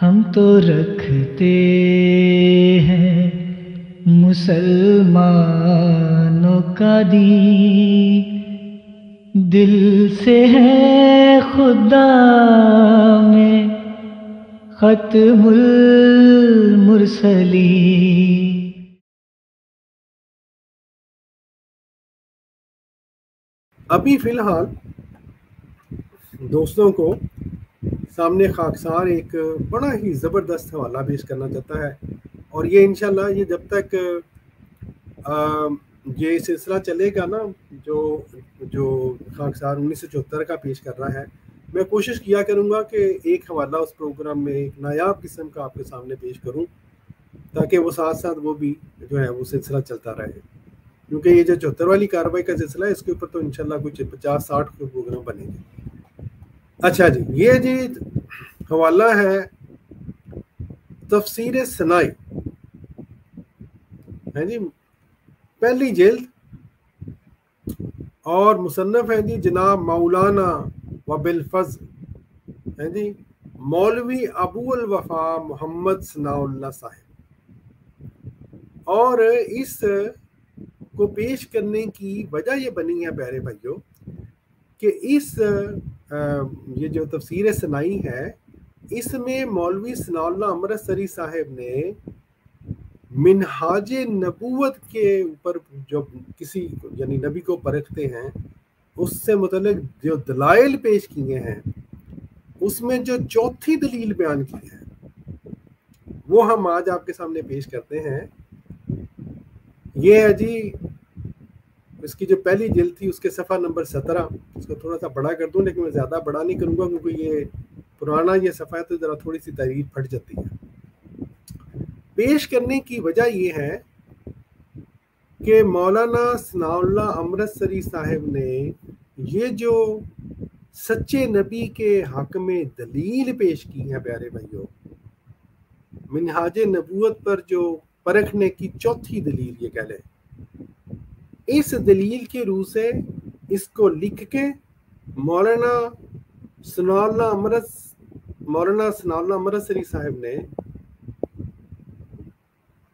हम तो रखते हैं मुसलमानों का दीन, दिल से है खुदा में खत्मुल मुरसलीन। अभी फ़िलहाल दोस्तों को सामने खाकसार एक बड़ा ही ज़बरदस्त हवाला पेश करना चाहता है, और ये इंशाल्लाह ये जब तक ये सिलसिला चलेगा ना, जो खाकसार 1974 का पेश कर रहा है, मैं कोशिश किया करूँगा कि एक हवाला उस प्रोग्राम में एक नायाब किस्म का आपके सामने पेश करूँ, ताकि वो साथ साथ वो भी जो है वो सिलसिला चलता रहे। क्योंकि ये जो 74 वाली कार्रवाई का सिलसिला है, इसके ऊपर तो इंशाल्लाह कुछ 50-60 को प्रोग्राम बनेंगे। अच्छा जी, ये जी हवाला है तफसीर सनाई है जी, पहली जिल्द, और मुसन्नफ है जी जनाब मौलाना वबिलफज़ल है जी मौलवी अबूल वफा मोहम्मद सनाउल्लाह साहब। और इस को पेश करने की वजह ये बनी है प्यारे भाइयों कि ये जो तफसीर सनाई है, इसमें मौलवी सनाउल्लाह अमृतसरी साहब ने मिनहाज-ए-नबुव्वत के ऊपर जो किसी यानी नबी को परखते हैं उससे मुतल्लिक़ जो दलाइल पेश किए हैं, उसमें जो चौथी दलील बयान की है वो हम आज आपके सामने पेश करते हैं। ये है जी इसकी जो पहली जिल्द थी उसके सफ़ा नंबर 17। इसको थोड़ा सा बड़ा कर दूं, लेकिन मैं ज़्यादा बड़ा नहीं करूँगा क्योंकि ये पुराना ये सफ़ा है तो ज़रा थोड़ी सी तारीफ फट जाती है। पेश करने की वजह ये है कि मौलाना सनाउल्लाह अमृतसरी साहब ने ये जो सच्चे नबी के हक़ में दलील पेश की है प्यारे भाइयों, मिनहाज-ए-नबुव्वत पर जो परखने की चौथी दलील ये कह लें, इस दलील के रूह से इसको लिख के मौलाना सनाउल्लाह अमृतसरी साहब ने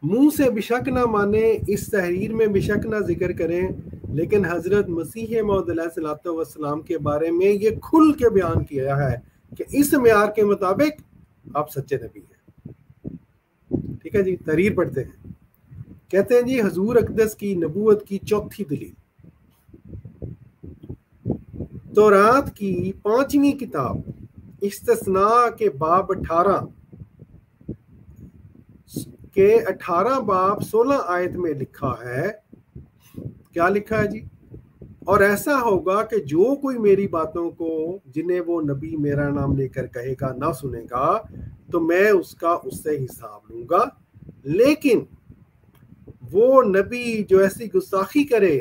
मुंह से बिशक ना माने, इस तहरीर में बिशक ना जिक्र करें, लेकिन हज़रत मसीह मौद अलैहिस्सलातु वस्सलाम के बारे में ये खुल के बयान किया है कि इस मेयार के मुताबिक आप सच्चे नबी हैं। ठीक है जी, तहरीर पढ़ते हैं। कहते हैं जी हजूर अकदस की नबूवत की चौथी दलील, तौरात की 5वीं किताब इस्तिस्ना के बाब 18 बाब 16 आयत में लिखा है। क्या लिखा है जी? और ऐसा होगा कि जो कोई मेरी बातों को, जिन्हें वो नबी मेरा नाम लेकर कहेगा ना सुनेगा, तो मैं उसका उससे हिसाब लूंगा, लेकिन वो नबी जो ऐसी गुस्ताखी करे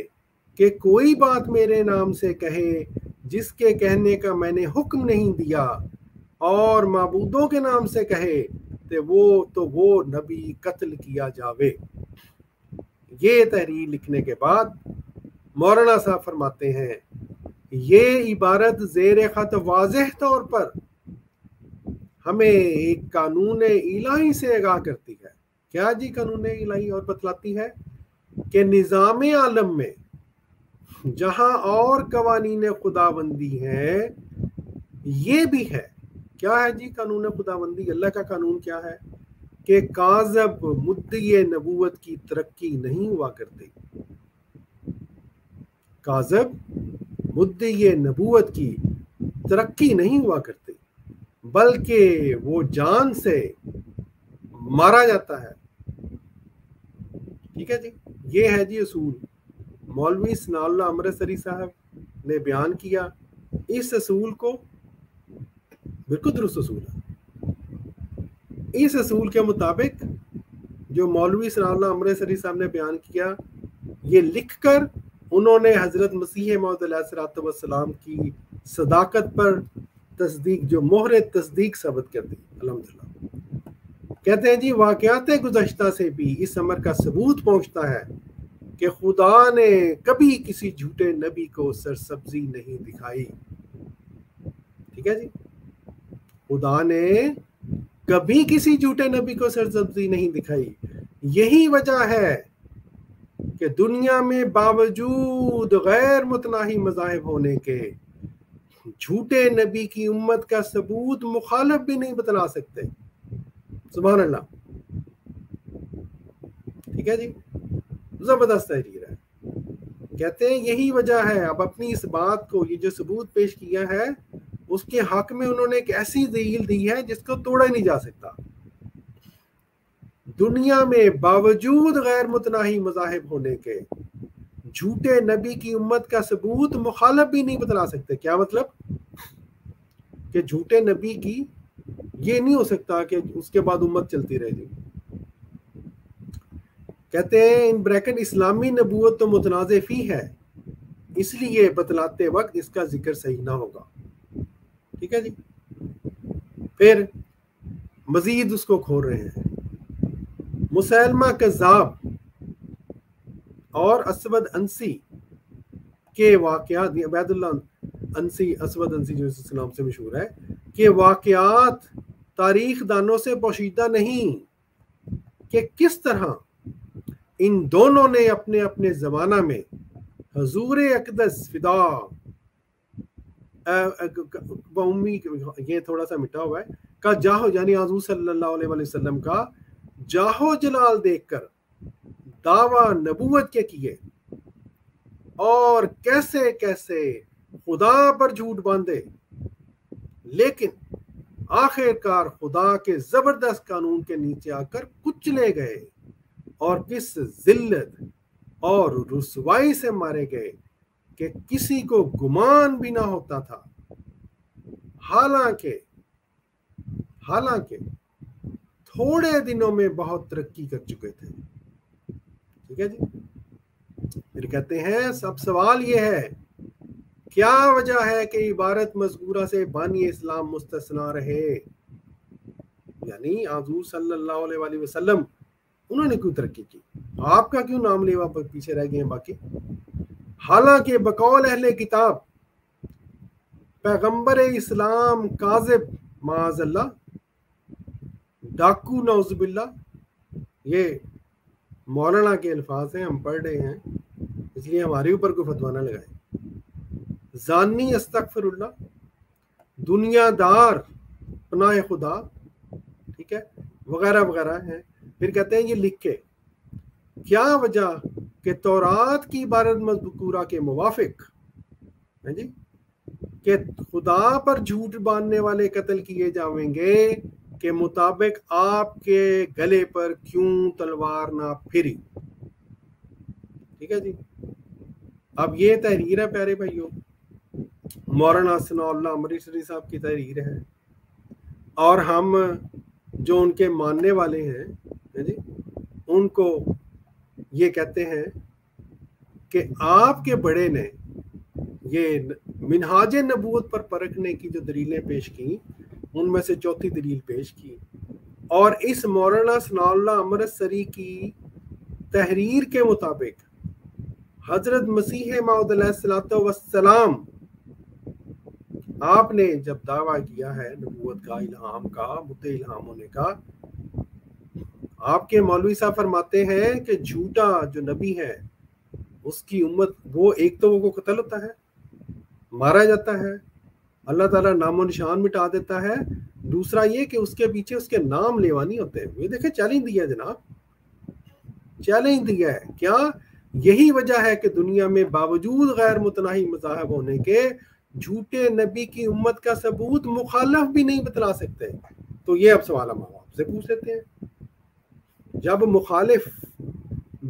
कि कोई बात मेरे नाम से कहे जिसके कहने का मैंने हुक्म नहीं दिया और माबूदों के नाम से कहे, तो वो नबी कत्ल किया जावे। ये तहरीर लिखने के बाद मौलाना साहब फरमाते हैं ये इबारत ज़ेर ख़त वाज़ेह तौर पर हमें एक कानून इलाही से आगाह करती है। क्या जी कानून इलाही? और बतलाती है कि निज़ाम आलम में जहाँ और कवानीन खुदाबंदी है, ये भी है। क्या है जी कानून खुदाबंदी? अल्लाह का कानून क्या है कि काज़ब मुद्दई नबूवत की तरक्की नहीं हुआ करती, काज़ब मुद्दई नबूवत की तरक्की नहीं हुआ करती, बल्कि वो जान से मारा जाता है। ठीक है जी, ये है जी असूल। मौलवी सनाउल्लाह अमृतसरी साहब ने बयान किया इस असूल को, बिल्कुल दुरुस्त असूल है। इस असूल के मुताबिक जो मौलवी सनाउल्लाह अमृतसरी साहब ने बयान किया, ये लिखकर उन्होंने हज़रत मसीह मौद अलैहिस्सलाम की सदाकत पर तस्दीक जो मोहरे तस्दीक साबित कर दी, अल्हम्दुलिल्लाह। कहते हैं जी वाक़याते गुज़श्ता से भी इस अमर का सबूत पहुँचता है कि खुदा ने कभी किसी झूठे नबी को सरसब्जी नहीं दिखाई। ठीक है जी, खुदा ने कभी किसी झूठे नबी को सरजमदी नहीं दिखाई। यही वजह है कि दुनिया में बावजूद गैर मुतनाही मज़ाहिब होने के झूठे नबी की उम्मत का सबूत मुखालिफ भी नहीं बतला सकते। सुभान अल्लाह, ठीक है जी, जबरदस्त तहरीर है। कहते हैं यही वजह है। अब अपनी इस बात को, ये जो सबूत पेश किया है उसके हक में उन्होंने एक ऐसी दलील दी है जिसको तोड़ा ही नहीं जा सकता। दुनिया में बावजूद गैर मुतनाही मज़ाहिब होने के झूठे नबी की उम्मत का सबूत मुखालिफ भी नहीं बतला सकते। क्या मतलब कि झूठे नबी की ये नहीं हो सकता कि उसके बाद उम्मत चलती रहेगी। कहते हैं इन ब्रैकेट इस्लामी नबूवत तो मुतनाज़े फी है, इसलिए बतलाते वक्त इसका जिक्र सही ना होगा। ठीक है जी, फिर मजीद उसको खोल रहे हैं। मुसैलमा कज़ाब और असद अंसी के वाक़यात, अब्दुल्लाह अंसी, असद अंसी जो इस नाम से मशहूर है, के वाक़यात तारीख दानों से पोशीदा नहीं कि किस तरह इन दोनों ने अपने अपने जमाना में हजूर अकदस फिदा उम्मी, ये थोड़ा सा मिटा हुआ है, का जाहो यानी हुजूर सल्लल्लाहु अलैहि वसल्लम का जाहो जलाल देखकर दावा नबूवत के किए और कैसे कैसे खुदा पर झूठ बांधे, लेकिन आखिरकार खुदा के जबरदस्त कानून के नीचे आकर कुचले गए और किस जिल्लत और रुसवाई से मारे गए कि किसी को गुमान भी ना होता था। हालांकि थोड़े दिनों में बहुत तरक्की कर चुके थे। ठीक है जी, फिर कहते हैं सब सवाल यह है क्या वजह है कि इबारत मजबूरा से बानी इस्लाम मुस्तस्ना रहे, यानी हुजूर सल्लल्लाहु अलैहि वसल्लम उन्होंने क्यों तरक्की की, आपका क्यों नाम लेवा पर पीछे रह गए हैं बाकी। हालांकि बकौल अहले किताब पैगंबर इस्लाम काजिब माज़ल्ला डाकू नौज़बिल्ला, ये मौलाना के अल्फाज हैं, हम पढ़ रहे हैं इसलिए हमारे ऊपर कोई फतवा ना लगाए। जानी अस्तगफिरुल्लाह, दुनियादार पनाह खुदा, ठीक है, वगैरह वगैरह हैं। फिर कहते हैं ये लिखे क्या वजह कि तौरात की इबारत मज़कूरा के मुवाफिक है जी कि खुदा पर झूठ बांधने वाले कत्ल किए जाएंगे के मुताबिक आपके गले पर क्यों तलवार ना फिरी। ठीक है जी, अब ये तहरीर है प्यारे भाइयों, मौलाना सनाउल्लाह अमृतसरी साहब की तहरीर है, और हम जो उनके मानने वाले हैं जी उनको ये कहते हैं कि आपके बड़े ने ये मिन्हाज-ए-नबूवत पर परखने की जो दलीलें पेश की उनमें से चौथी दलील पेश की, और इस मौलाना सनाउल्लाह अमृतसरी की तहरीर के मुताबिक हजरत मसीह मौद अलैहिस्सलातो वस्सलाम आपने जब दावा किया है नबूवत का, इल्हाम का, मुद्दे इल्हाम होने का, आपके मौलवी साहब फरमाते हैं कि झूठा जो नबी है उसकी उम्मत वो एक तो वो कत्ल होता है, मारा जाता है, अल्लाह ताला नामो निशान मिटा देता है, दूसरा ये कि उसके पीछे उसके नाम लेवा नहीं होते। ये देखें चैलेंज दिया जनाब, चैलेंज दिया है। क्या यही वजह है कि दुनिया में बावजूद गैर मुतनाही मज़ाहब होने के झूठे नबी की उम्मत का सबूत मुखालफ भी नहीं बतला सकते। तो ये अब सवाल हम आपसे पूछ लेते हैं, जब मुखालिफ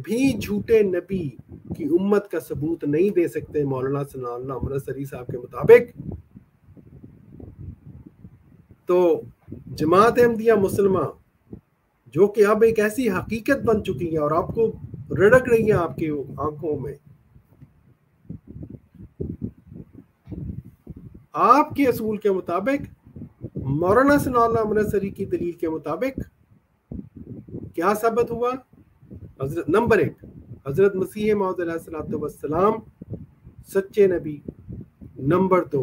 भी झूठे नबी की उम्मत का सबूत नहीं दे सकते मौलाना सनाउल्लाह अमृतसरी साहब के मुताबिक, तो जमात अहमदिया मुसलमा जो कि अब एक ऐसी हकीकत बन चुकी है और आपको रड़क रही है आपकी आंखों में, आपके असूल के मुताबिक, मौलाना सनाउल्लाह अमृतसरी की दलील के मुताबिक क्या साबित हुआ? नंबर एक, हजरत मसीह मौद अलैहिस्सलातु वस्सलाम सच्चे नबी। नंबर दो,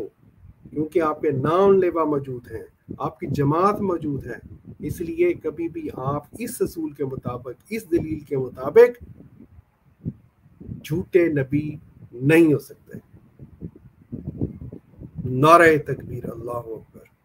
क्योंकि आपके नाम लेवा मौजूद हैं, आपकी जमात मौजूद है, इसलिए कभी भी आप इस असूल के मुताबिक, इस दलील के मुताबिक झूठे नबी नहीं हो सकते। नारे तकबीर, अल्लाह हू अकबर।